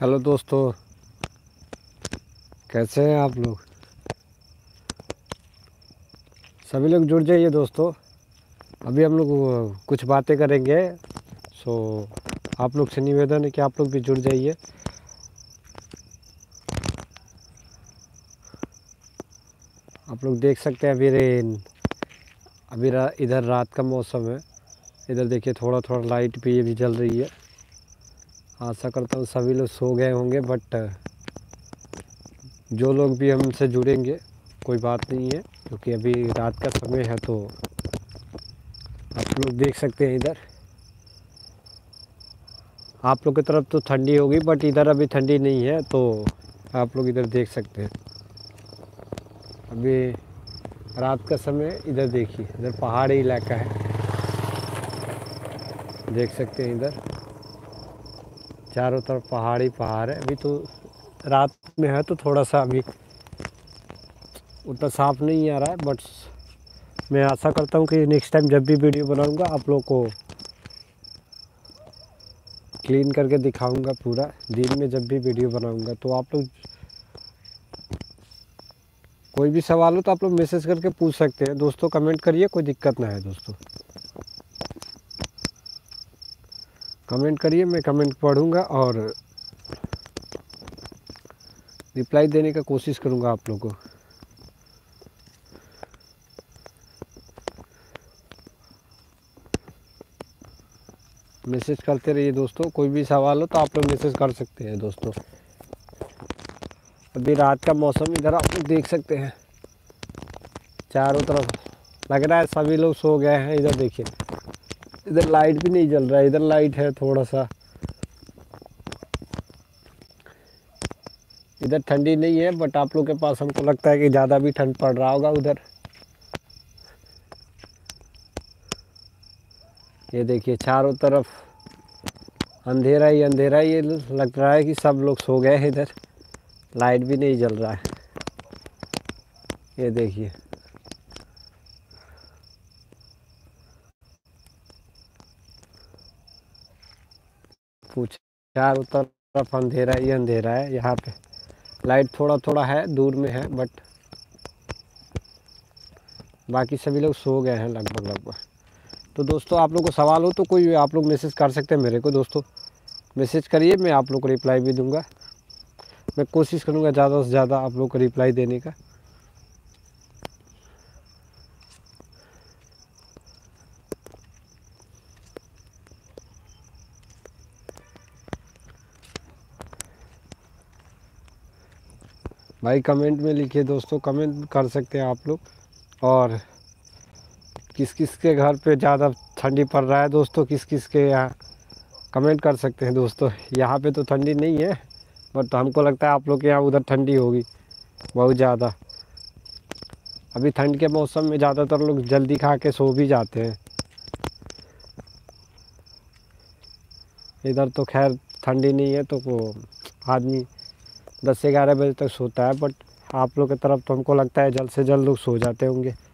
Hello दोस्तों, कैसे हैं आप लोग? सभी लोग जुड़ जाइए दोस्तों। अभी हम लोग कुछ बातें करेंगे। सो आप लोग से निवेदन है कि आप लोग भी जुड़ जाइए। आप लोग देख सकते हैं अभी इधर रात का मौसम है। इधर देखिए थोड़ा थोड़ा लाइट भी ये भी जल रही है। आशा करता हूँ सभी लोग सो गए होंगे, बट जो लोग भी हमसे जुड़ेंगे कोई बात नहीं है, क्योंकि अभी रात का समय है। तो आप लोग देख सकते हैं इधर। आप लोग की तरफ तो ठंडी होगी, बट इधर अभी ठंडी नहीं है। तो आप लोग इधर देख सकते हैं, अभी रात का समय। इधर देखिए, इधर पहाड़ी इलाका है, देख सकते हैं। इधर चारों तरफ पहाड़ी पहाड़ है। अभी तो रात में है, तो थोड़ा सा अभी उतना साफ नहीं आ रहा है, बट मैं आशा करता हूँ कि नेक्स्ट टाइम जब भी वीडियो बनाऊँगा आप लोग को क्लीन करके दिखाऊँगा पूरा। दिन में जब भी वीडियो बनाऊँगा तो आप लोग कोई भी सवाल हो तो आप लोग मैसेज करके पूछ सकते हैं दोस्तों। कमेंट करिए, कोई दिक्कत ना है दोस्तों। कमेंट करिए, मैं कमेंट पढ़ूंगा और रिप्लाई देने का कोशिश करूंगा आप लोगों को। मैसेज करते रहिए दोस्तों, कोई भी सवाल हो तो आप लोग मैसेज कर सकते हैं दोस्तों। अभी रात का मौसम, इधर आप लोग देख सकते हैं चारों तरफ। लग रहा है सभी लोग सो गए हैं। इधर देखिए, इधर लाइट भी नहीं जल रहा है। इधर लाइट है थोड़ा सा, इधर ठंडी नहीं है, बट आप लोग के पास हमको लगता है कि ज़्यादा भी ठंड पड़ रहा होगा उधर। ये देखिए चारों तरफ अंधेरा ही अंधेरा। ये लग रहा है कि सब लोग सो गए हैं। इधर लाइट भी नहीं जल रहा है। ये देखिए, चारों तरफ अंधेरा ही अंधेरा है। यहाँ पे लाइट थोड़ा थोड़ा है, दूर में है, बट बाकी सभी लोग सो गए हैं लगभग लगभग। तो दोस्तों आप लोग को सवाल हो तो कोई आप लोग मैसेज कर सकते हैं मेरे को दोस्तों। मैसेज करिए, मैं आप लोग को रिप्लाई भी दूंगा। मैं कोशिश करूंगा ज़्यादा से ज़्यादा आप लोग को रिप्लाई देने का। भाई कमेंट में लिखिए दोस्तों, कमेंट कर सकते हैं आप लोग। और किस किस के घर पे ज़्यादा ठंडी पड़ रहा है दोस्तों, किस किस के यहाँ कमेंट कर सकते हैं दोस्तों। यहाँ पे तो ठंडी नहीं है, बट हमको लगता है आप लोग के यहाँ उधर ठंडी होगी बहुत ज़्यादा। अभी ठंड के मौसम में ज़्यादातर लोग जल्दी खा के सो भी जाते हैं। इधर तो खैर ठंडी नहीं है, तो आदमी 10 से 11 बजे तक सोता है, बट आप लोग की तरफ तो हमको लगता है जल्द से जल्द लोग सो जाते होंगे।